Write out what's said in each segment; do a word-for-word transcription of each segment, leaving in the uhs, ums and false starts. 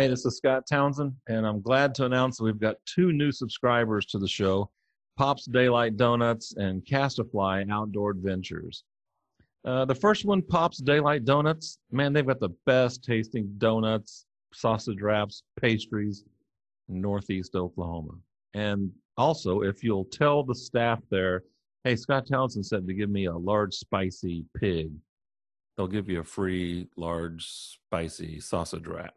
Hey, this is Scott Townsend, and I'm glad to announce that we've got two new subscribers to the show, Pops Daylight Donuts and Castafly Outdoor Adventures. Uh, the first one, Pops Daylight Donuts, man, they've got the best tasting donuts, sausage wraps, pastries in Northeast Oklahoma. And also, if you'll tell the staff there, hey, Scott Townsend said to give me a large spicy pig, they'll give you a free large spicy sausage wrap.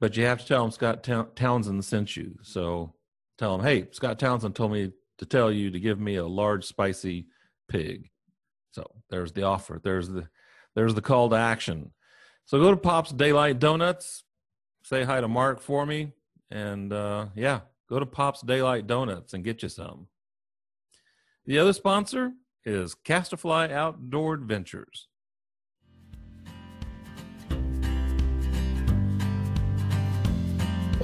But you have to tell them Scott Townsend sent you. So tell them, hey, Scott Townsend told me to tell you to give me a large spicy pig. So there's the offer. There's the there's the call to action. So go to Pops Daylight Donuts. Say hi to Mark for me. And, uh, yeah, go to Pops Daylight Donuts and get you some. The other sponsor is Castafly Outdoor Adventures.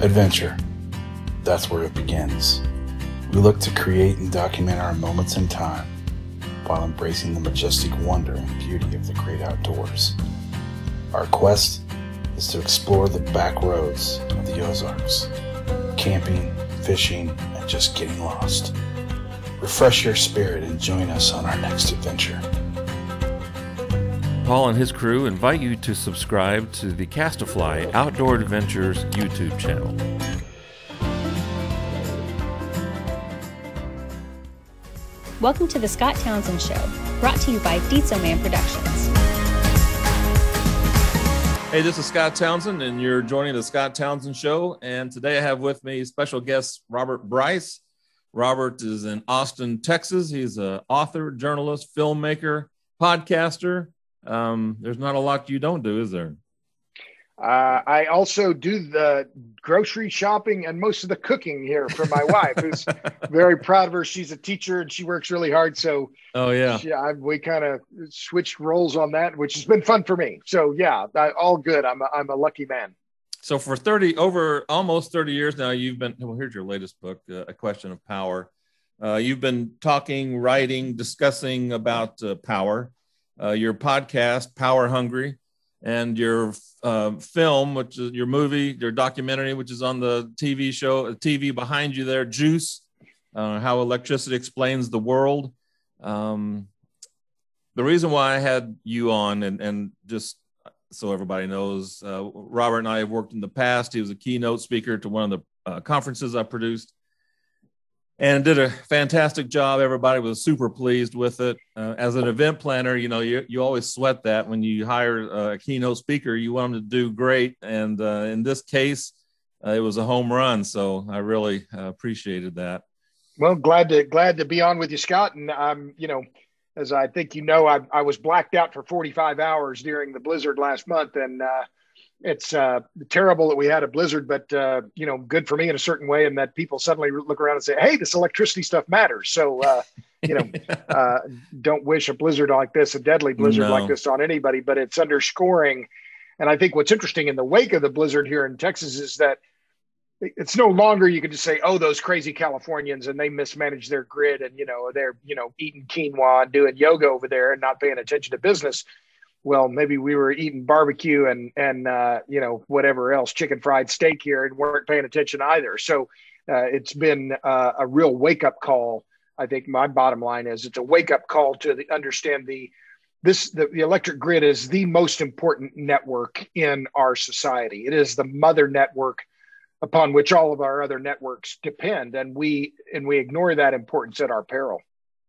Adventure. That's where it begins. We look to create and document our moments in time, while embracing the majestic wonder and beauty of the great outdoors. Our quest is to explore the back roads of the Ozarks, camping, fishing, and just getting lost. Refresh your spirit and join us on our next adventure. Paul and his crew invite you to subscribe to the Castafly Outdoor Adventures YouTube channel. Welcome to The Scott Townsend Show, brought to you by Dietzelman Productions. Hey, this is Scott Townsend, and you're joining The Scott Townsend Show. And today I have with me special guest Robert Bryce. Robert is in Austin, Texas. He's an author, journalist, filmmaker, podcaster. Um, there's not a lot you don't do, is there? Uh, I also do the grocery shopping and most of the cooking here for my wife, who's very proud of her. She's a teacher and she works really hard. So oh yeah, she, I, we kind of switched roles on that, which has been fun for me. So yeah, I, all good. I'm a, I'm a lucky man. So for thirty over almost thirty years now, you've been, well, here's your latest book, uh, A Question of Power. Uh, you've been talking, writing, discussing about uh, power, uh, your podcast, Power Hungry, and your uh, film, which is your movie, your documentary, which is on the T V show, T V behind you there, Juice, uh, How Electricity Explains the World. Um, the reason why I had you on, and, and just so everybody knows, uh, Robert and I have worked in the past. He was a keynote speaker to one of the uh, conferences I produced and did a fantastic job. Everybody was super pleased with it. Uh, as an event planner, you know, you, you always sweat that when you hire a keynote speaker, you want them to do great. And uh, in this case, uh, it was a home run. So I really uh, appreciated that. Well, glad to, glad to be on with you, Scott. And I'm, you know, as I think, you know, I, I was blacked out for forty-five hours during the blizzard last month. And uh, it's uh, terrible that we had a blizzard, but, uh, you know, good for me in a certain way. And that people suddenly look around and say, hey, this electricity stuff matters. So, uh, you know, uh, don't wish a blizzard like this, a deadly blizzard no. like this on anybody, but it's underscoring. And I think what's interesting in the wake of the blizzard here in Texas is that it's no longer, you can just say, oh, those crazy Californians and they mismanage their grid and, you know, they're, you know, eating quinoa and doing yoga over there and not paying attention to business. Well, maybe we were eating barbecue and, and uh, you know, whatever else, chicken fried steak here, and weren't paying attention either. So uh, it's been uh, a real wake-up call. I think my bottom line is it's a wake-up call to the, understand the, this, the, the electric grid is the most important network in our society. It is the mother network upon which all of our other networks depend, and we, and we ignore that importance at our peril.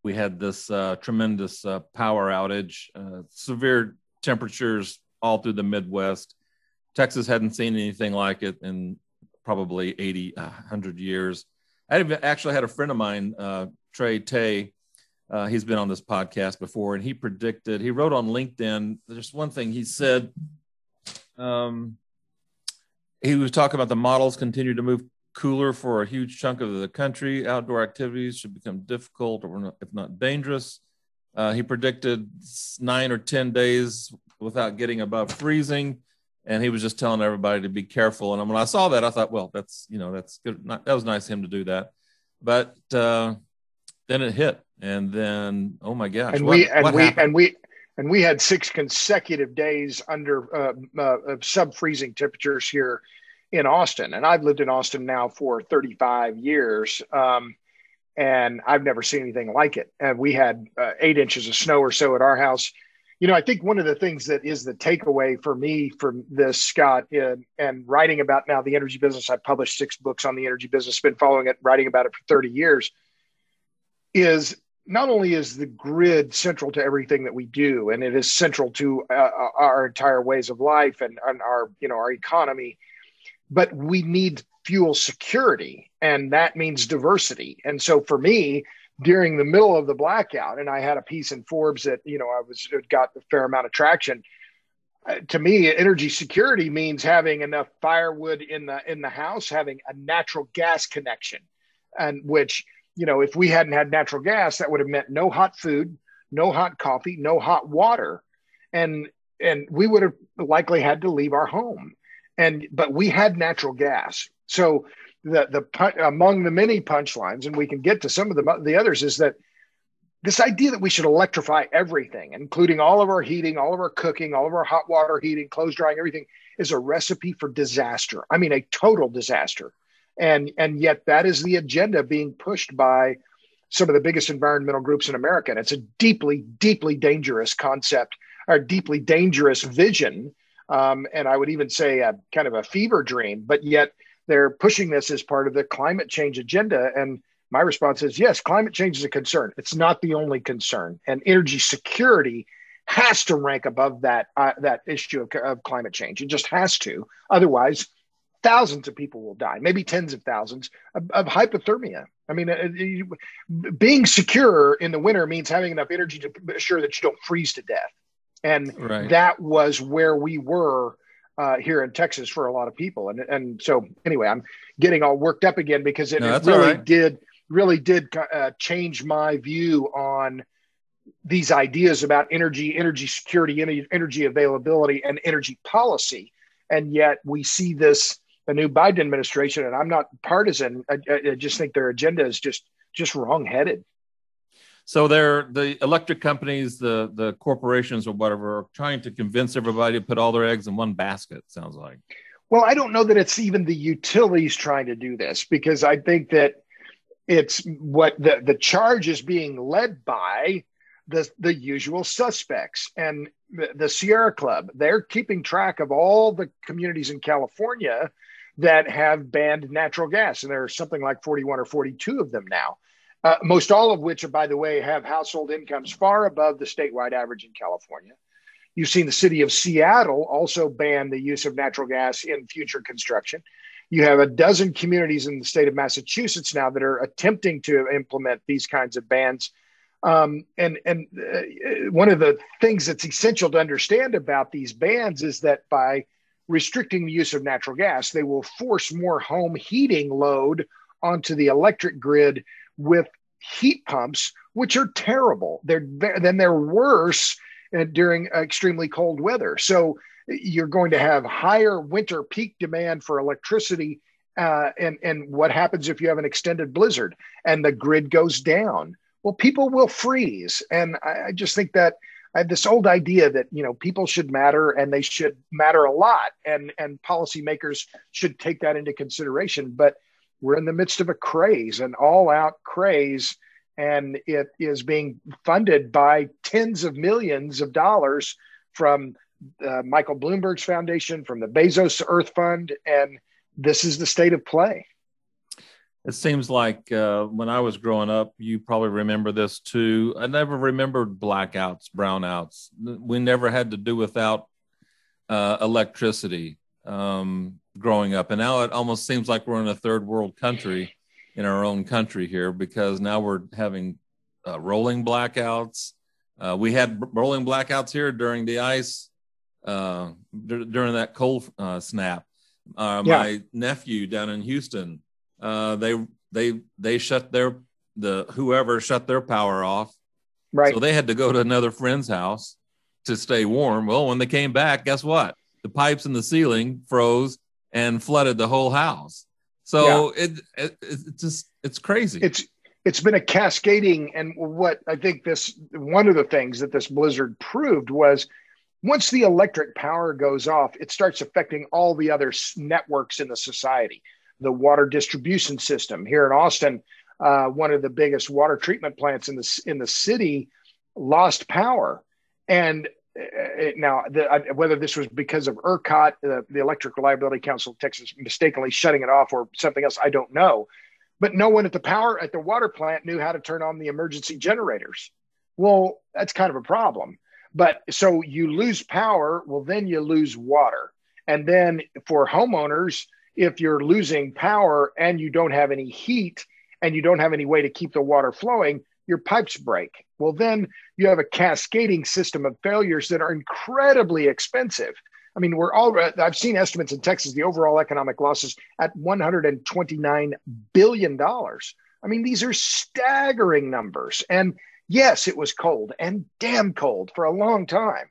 We had this uh, tremendous uh, power outage, uh, severe temperatures all through the Midwest. Texas hadn't seen anything like it in probably eighty, one hundred years. I actually had a friend of mine, uh, Trey Tay. Uh, he's been on this podcast before, and he predicted, he wrote on LinkedIn, there's one thing he said, um, he was talking about the models continue to move cooler for a huge chunk of the country. Outdoor activities should become difficult, or if not dangerous. Uh, he predicted nine or ten days without getting above freezing. And he was just telling everybody to be careful. And when I saw that, I thought, well, that's, you know, that's good. Not, that was nice of him to do that. But uh, then it hit. And then, oh my gosh. And what, we, and what we, happened? and we, and we had six consecutive days under uh, uh, sub freezing temperatures here in Austin, and I've lived in Austin now for thirty-five years, um, and I've never seen anything like it. And we had uh, eight inches of snow or so at our house. You know, I think one of the things that is the takeaway for me from this, Scott, uh, and writing about now the energy business, I published six books on the energy business, been following it, writing about it for thirty years, is not only is the grid central to everything that we do, and it is central to uh, our entire ways of life and, and our, you know, our economy, but we need fuel security, and that means diversity. And so for me, during the middle of the blackout, and I had a piece in Forbes that, you know, I was, it got a fair amount of traction. Uh, to me, energy security means having enough firewood in the, in the house, having a natural gas connection, and which, you know, if we hadn't had natural gas, that would have meant no hot food, no hot coffee, no hot water. And, and we would have likely had to leave our home. And, but we had natural gas. So the, the among the many punchlines, and we can get to some of the, the others, is that this idea that we should electrify everything, including all of our heating, all of our cooking, all of our hot water heating, clothes drying, everything, is a recipe for disaster. I mean, a total disaster. And, and yet that is the agenda being pushed by some of the biggest environmental groups in America. And it's a deeply, deeply dangerous concept, or deeply dangerous vision. Um, and I would even say a kind of a fever dream, but yet they're pushing this as part of the climate change agenda. And my response is, yes, climate change is a concern. It's not the only concern. And energy security has to rank above that, uh, that issue of, of climate change. It just has to. Otherwise, thousands of people will die, maybe tens of thousands of, of hypothermia. I mean, uh, you, being secure in the winter means having enough energy to assure that you don't freeze to death. And right. That was where we were uh, here in Texas for a lot of people. And and so anyway, I'm getting all worked up again because it, no, it really right. did really did uh, change my view on these ideas about energy, energy security, energy availability, and energy policy. And yet we see this, the new Biden administration, and I'm not partisan. I, I just think their agenda is just just wrong-headed. So they're the electric companies, the the corporations or whatever, are trying to convince everybody to put all their eggs in one basket, it sounds like. Well, I don't know that it's even the utilities trying to do this, because I think that it's what the, the charge is being led by the, the usual suspects. And the, the Sierra Club, they're keeping track of all the communities in California that have banned natural gas. And there are something like forty-one or forty-two of them now. Uh, most all of which, are, by the way, have household incomes far above the statewide average in California. You've seen the city of Seattle also ban the use of natural gas in future construction. You have a dozen communities in the state of Massachusetts now that are attempting to implement these kinds of bans. Um, and and uh, one of the things that's essential to understand about these bans is that by restricting the use of natural gas, they will force more home heating load onto the electric grid with heat pumps, which are terrible. They're, then they're worse during extremely cold weather. So you're going to have higher winter peak demand for electricity. Uh, and, and what happens if you have an extended blizzard and the grid goes down? Well, people will freeze. And I, I just think that I have this old idea that, you know, people should matter, and they should matter a lot. And, and policymakers should take that into consideration. But we're in the midst of a craze, an all-out craze, and it is being funded by tens of millions of dollars from uh, Michael Bloomberg's foundation, from the Bezos Earth Fund, and this is the state of play. It seems like uh, when I was growing up, you probably remember this too. I never remembered blackouts, brownouts. We never had to do without uh, electricity. Um, growing up. And now it almost seems like we're in a third world country in our own country here, because now we're having uh, rolling blackouts. Uh, we had rolling blackouts here during the ice, uh, d- during that cold uh, snap. Uh, yeah. My nephew down in Houston, uh, they, they, they shut their, the, whoever shut their power off. Right. So they had to go to another friend's house to stay warm. Well, when they came back, guess what? The pipes in the ceiling froze and flooded the whole house. So yeah. it, it it's just, it's crazy. It's, it's been a cascading. And what I think this, one of the things that this blizzard proved was Once the electric power goes off, it starts affecting all the other networks in the society. The water distribution system here in Austin, uh, one of the biggest water treatment plants in the, in the city lost power. And it, now the, I, whether this was because of ERCOT, uh, the Electric Reliability Council of Texas, mistakenly shutting it off or something else, I don't know. But no one at the power at the water plant knew how to turn on the emergency generators. Well, that's kind of a problem. But so you lose power, well, then you lose water. And then for homeowners, if you're losing power and you don't have any heat and you don't have any way to keep the water flowing, your pipes break. Well, then you have a cascading system of failures that are incredibly expensive. I mean, we're all, I've seen estimates in Texas, the overall economic losses at one hundred twenty-nine billion dollars. I mean, these are staggering numbers. And yes, it was cold and damn cold for a long time.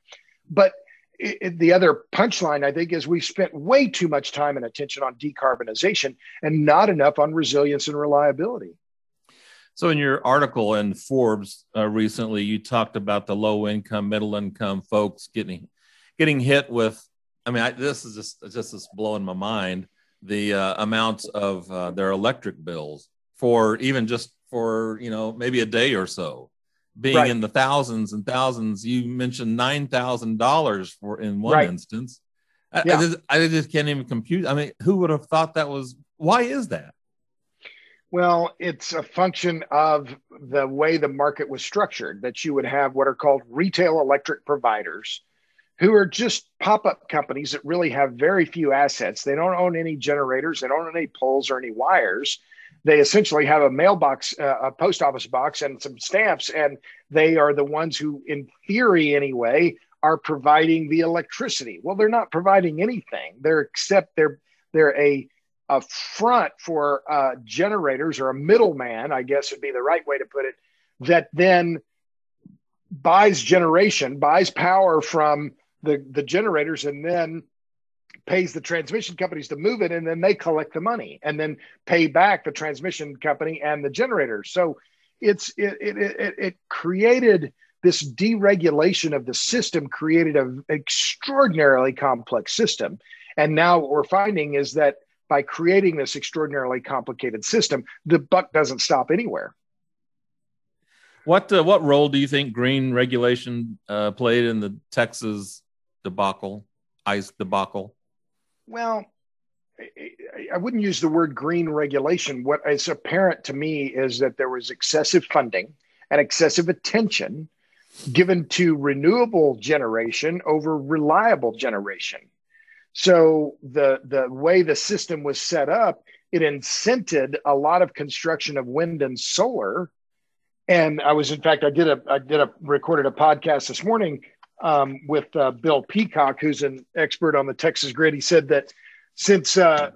But it, it, the other punchline, I think, is we've spent way too much time and attention on decarbonization and not enough on resilience and reliability. So in your article in Forbes uh, recently, you talked about the low income, middle income folks getting getting hit with, I mean, I, this is just, just this blowing my mind, the uh, amounts of uh, their electric bills for even just for, you know, maybe a day or so. Being right. in the thousands and thousands, you mentioned nine thousand dollars for in one right. instance. I, yeah. I, just, I just can't even compute. I mean, who would have thought that was, why is that? Well, it's a function of the way the market was structured, that you would have what are called retail electric providers who are just pop-up companies that really have very few assets. They don't own any generators. They don't own any poles or any wires. They essentially have a mailbox, uh, a post office box and some stamps, and they are the ones who, in theory anyway, are providing the electricity. Well, they're not providing anything. They're except they're they're a, a front for uh, generators, or a middleman, I guess would be the right way to put it, that then buys generation, buys power from the, the generators, and then pays the transmission companies to move it, and then they collect the money and then pay back the transmission company and the generators. So it's it it, it, it created this deregulation of the system, created an extraordinarily complex system. And now what we're finding is that by creating this extraordinarily complicated system, the buck doesn't stop anywhere. What uh, what role do you think green regulation uh, played in the Texas debacle, ICE debacle? Well, I wouldn't use the word green regulation. What is apparent to me is that there was excessive funding and excessive attention given to renewable generation over reliable generation. So the, the way the system was set up, it incented a lot of construction of wind and solar. And I was, in fact, I did a, I did a recorded a podcast this morning Um, with uh, Bill Peacock, who's an expert on the Texas grid. He said that since, uh,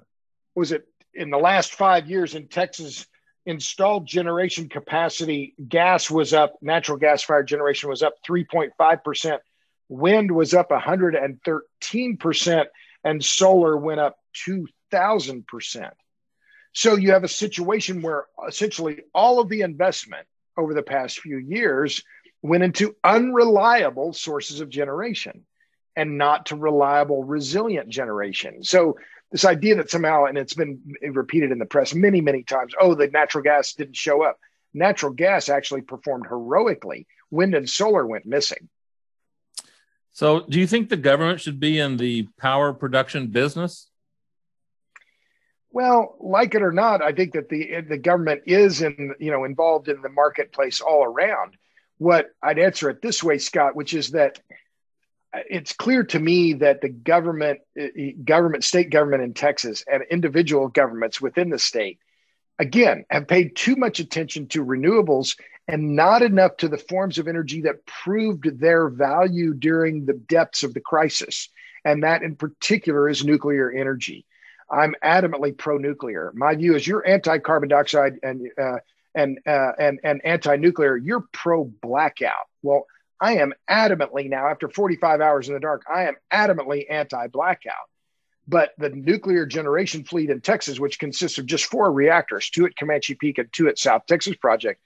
was it in the last five years in Texas, installed generation capacity, gas was up, natural gas fired generation was up three point five percent. Wind was up one hundred thirteen percent, and solar went up two thousand percent. So you have a situation where essentially all of the investment over the past few years went into unreliable sources of generation and not to reliable, resilient generation. So this idea that somehow, and it's been repeated in the press many, many times, oh, the natural gas didn't show up. Natural gas actually performed heroically. Wind and solar went missing. So do you think the government should be in the power production business? Well, like it or not, I think that the, the government is in, you know, involved in the marketplace all around. What I'd answer it this way, Scott, which is that it's clear to me that the government, government, state government in Texas and individual governments within the state, again, have paid too much attention to renewables and not enough to the forms of energy that proved their value during the depths of the crisis. And that in particular is nuclear energy. I'm adamantly pro-nuclear. My view is you're anti-carbon dioxide and uh and uh, and and anti-nuclear, you're pro-blackout. Well, I am adamantly now, after forty-five hours in the dark, I am adamantly anti-blackout. But the nuclear generation fleet in Texas, which consists of just four reactors, two at Comanche Peak and two at South Texas Project,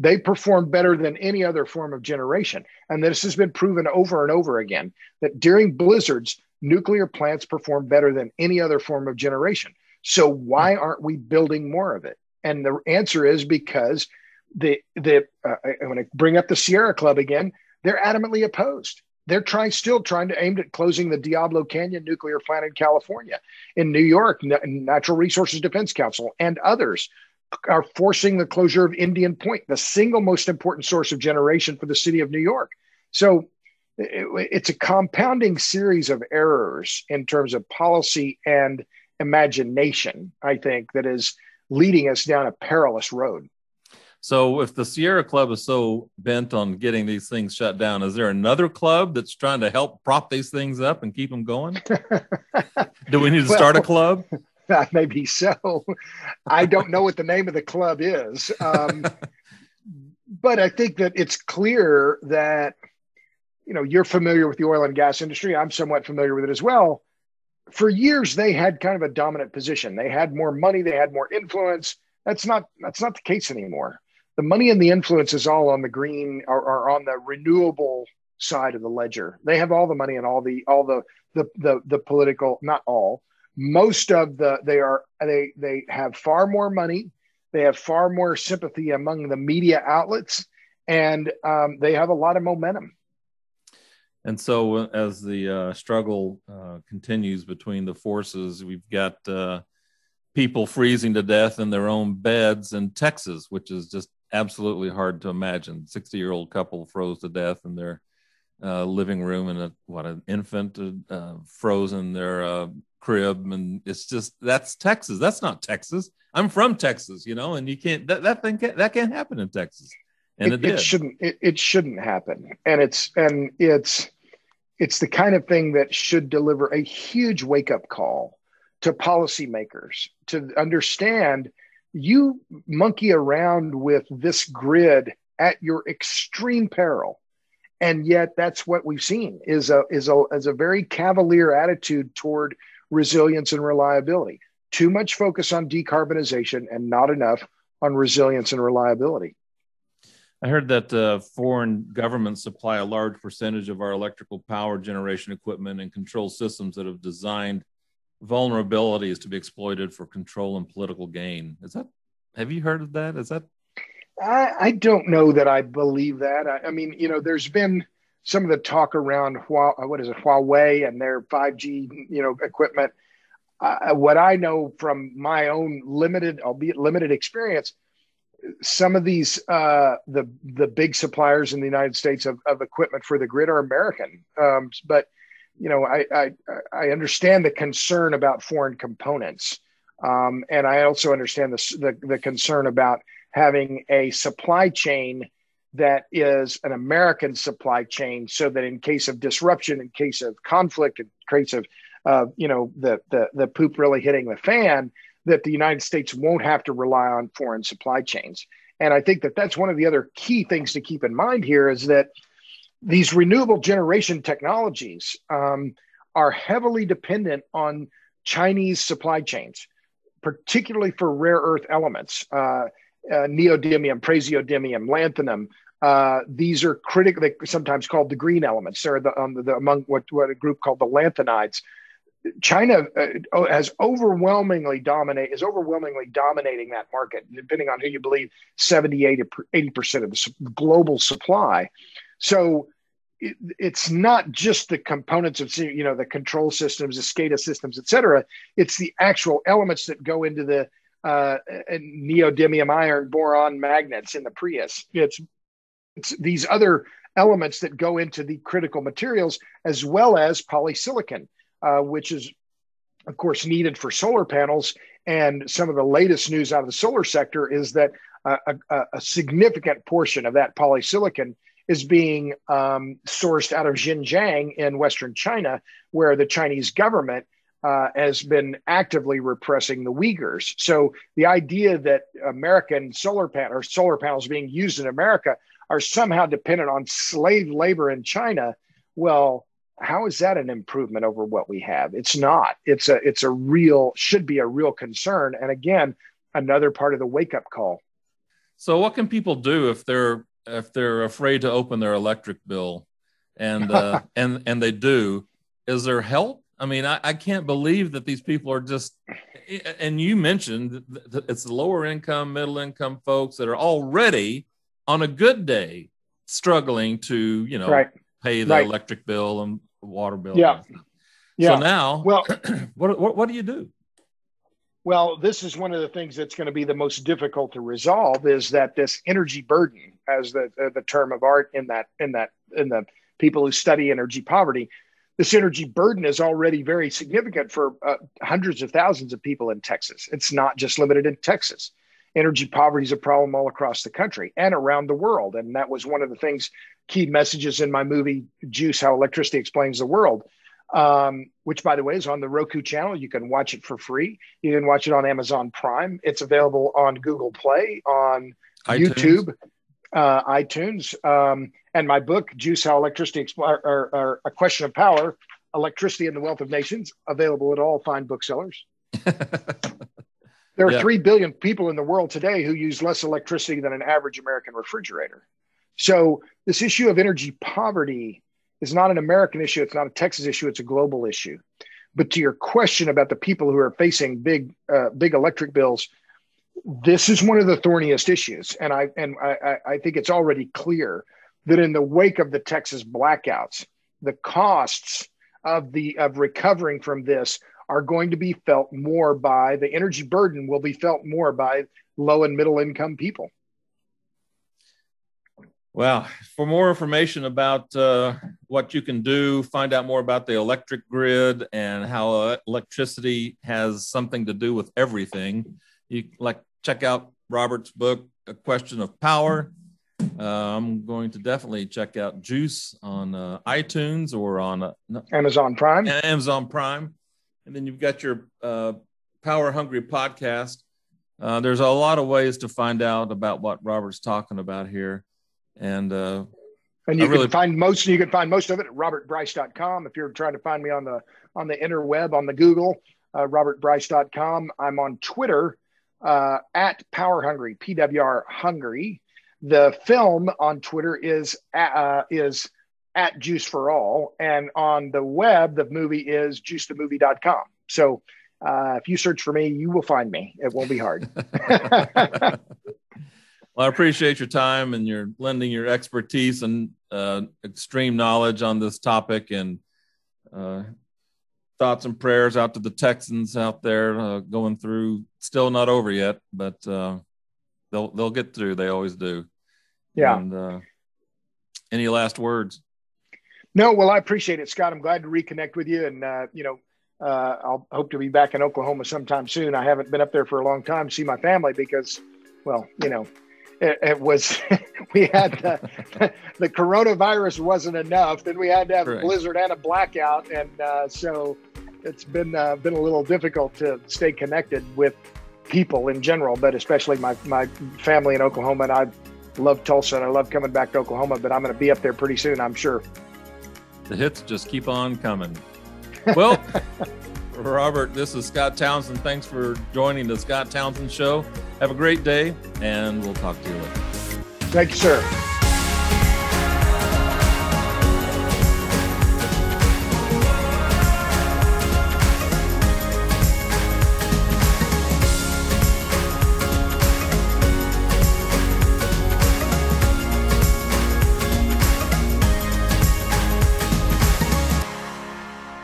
They perform better than any other form of generation. And this has been proven over and over again, that during blizzards, nuclear plants perform better than any other form of generation. So why aren't we building more of it? And the answer is because the, the uh, I'm going to bring up the Sierra Club again. They're adamantly opposed. They're trying, still trying to aim at closing the Diablo Canyon nuclear plant in California. In New York, Natural Resources Defense Council and others are forcing the closure of Indian Point, the single most important source of generation for the city of New York. So it, it's a compounding series of errors in terms of policy and imagination, I think, that is leading us down a perilous road. So if the Sierra Club is so bent on getting these things shut down, is there another club that's trying to help prop these things up and keep them going? Do we need to well, start a club? Maybe so. I don't know what the name of the club is. Um, but I think that it's clear that, you know, you're familiar with the oil and gas industry. I'm somewhat familiar with it as well. For years, they had kind of a dominant position. They had more money. They had more influence. That's not, that's not the case anymore. The money and the influence is all on the green, or, or on the renewable side of the ledger. They have all the money and all the all the the the, the political, not all, most of the they are they they have far more money. They have far more sympathy among the media outlets, and um, they have a lot of momentum. And so, as the uh, struggle uh, continues between the forces, we've got Uh, people freezing to death in their own beds in Texas, which is just absolutely hard to imagine. sixty-year-old couple froze to death in their uh, living room, and a, what an infant uh, froze in their uh, crib. And it's just, that's Texas. That's not Texas. I'm from Texas, you know, and you can't, that, that thing, can't, that can't happen in Texas. And it, it did. It shouldn't, it, it shouldn't happen. And it's, and it's, it's the kind of thing that should deliver a huge wake-up call to policymakers, to understand you monkey around with this grid at your extreme peril. And yet that's what we've seen is a, is a, is a very cavalier attitude toward resilience and reliability. Too much focus on decarbonization and not enough on resilience and reliability. I heard that uh, foreign governments supply a large percentage of our electrical power generation equipment and control systems that have designed vulnerabilities to be exploited for control and political gain. Is that, have you heard of that? Is that? I, I don't know that I believe that. I, I mean, you know, there's been some of the talk around Huawei, what is it, Huawei and their five G, you know, equipment. Uh, what I know from my own limited, albeit limited experience, some of these, uh, the the big suppliers in the United States of, of equipment for the grid are American, um, but you know, I, I I understand the concern about foreign components, um, and I also understand the, the the concern about having a supply chain that is an American supply chain, so that in case of disruption, in case of conflict, in case of uh, you know the the the poop really hitting the fan, that the United States won't have to rely on foreign supply chains. And I think that that's one of the other key things to keep in mind here is that these renewable generation technologies um, are heavily dependent on Chinese supply chains, particularly for rare earth elements, uh, uh, neodymium, praseodymium, lanthanum. Uh, these are critical, sometimes called the green elements. They're the, um, the, among what, what a group called the lanthanides. China uh, has overwhelmingly dominate is overwhelmingly dominating that market, depending on who you believe, seventy, eighty percent of the global supply. So it, it's not just the components of, you know, the control systems, the SCADA systems, et cetera. It's the actual elements that go into the uh, neodymium iron boron magnets in the Prius. It's, it's these other elements that go into the critical materials, as well as polysilicon, uh, which is, of course, needed for solar panels. And some of the latest news out of the solar sector is that uh, a, a significant portion of that polysilicon is being um, sourced out of Xinjiang in Western China, where the Chinese government uh, has been actively repressing the Uyghurs. So the idea that American solar pan- or solar panels being used in America are somehow dependent on slave labor in China, well, how is that an improvement over what we have? It's not. It's a, it's a real, should be a real concern. And again, another part of the wake-up call. So what can people do if they're if they're afraid to open their electric bill, and uh, and and they do? Is there help? I mean, I, I can't believe that these people are just. And you mentioned that it's lower income, middle income folks that are already on a good day struggling to, you know, right. pay the right. electric bill and water bill. Yeah. And yeah. So now, well, what, what what do you do? Well, this is one of the things that's going to be the most difficult to resolve, is that this energy burden, as the uh, the term of art in that in that in the people who study energy poverty. This energy burden is already very significant for uh, hundreds of thousands of people in Texas. It's not just limited in Texas. Energy poverty is a problem all across the country and around the world. And that was one of the things, key messages in my movie, Juice, How Electricity Explains the World, um, which, by the way, is on the Roku channel. You can watch it for free. You can watch it on Amazon Prime. It's available on Google Play, on iTunes. YouTube. Uh, iTunes, um, and my book, Juice, How Electricity Expl- or, or, or A Question of Power, Electricity and the Wealth of Nations, available at all fine booksellers. There are yeah. three billion people in the world today who use less electricity than an average American refrigerator. So this issue of energy poverty is not an American issue. It's not a Texas issue. It's a global issue. But to your question about the people who are facing big, uh, big electric bills, this is one of the thorniest issues. And I and I, I think it's already clear that in the wake of the Texas blackouts, the costs of the of recovering from this are going to be felt more by the energy burden will be felt more by low and middle income people. Well, for more information about uh, what you can do, find out more about the electric grid and how uh, electricity has something to do with everything. You like check out Robert's book, A Question of Power. Uh, I'm going to definitely check out Juice on uh, iTunes or on uh, no, Amazon Prime. Amazon Prime. And then you've got your uh, Power Hungry podcast. Uh, there's a lot of ways to find out about what Robert's talking about here. And uh, and you I can really... find most you can find most of it at Robert Bryce dot com. If you're trying to find me on the on the interweb, on the Google, uh, Robert Bryce dot com. I'm on Twitter. Uh, at Power Hungry, P W R Hungry. The film on Twitter is uh, is at Juice for All, and on the web, the movie is juice the movie dot com. So uh, if you search for me, you will find me. It won't be hard. Well, I appreciate your time and your lending your expertise and uh, extreme knowledge on this topic, and uh, thoughts and prayers out to the Texans out there uh, going through. Still not over yet, but uh, they'll they'll get through. They always do. Yeah. And, uh, any last words? No. Well, I appreciate it, Scott. I'm glad to reconnect with you, and uh, you know, uh, I'll hope to be back in Oklahoma sometime soon. I haven't been up there for a long time to see my family because, well, you know, it, it was we had the, the coronavirus wasn't enough. Then we had to have Correct. a blizzard and a blackout, and uh, so. It's been uh, been a little difficult to stay connected with people in general, but especially my, my family in Oklahoma. And I love Tulsa, and I love coming back to Oklahoma, but I'm going to be up there pretty soon, I'm sure. The hits just keep on coming. Well, Robert, this is Scott Townsend. Thanks for joining the Scott Townsend Show. Have a great day, and we'll talk to you later. Thank you, sir.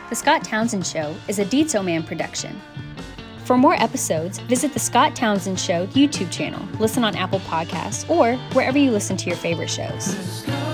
The Scott Townsend Show is a Dietzelman production. For more episodes, visit the Scott Townsend Show YouTube channel, listen on Apple Podcasts, or wherever you listen to your favorite shows.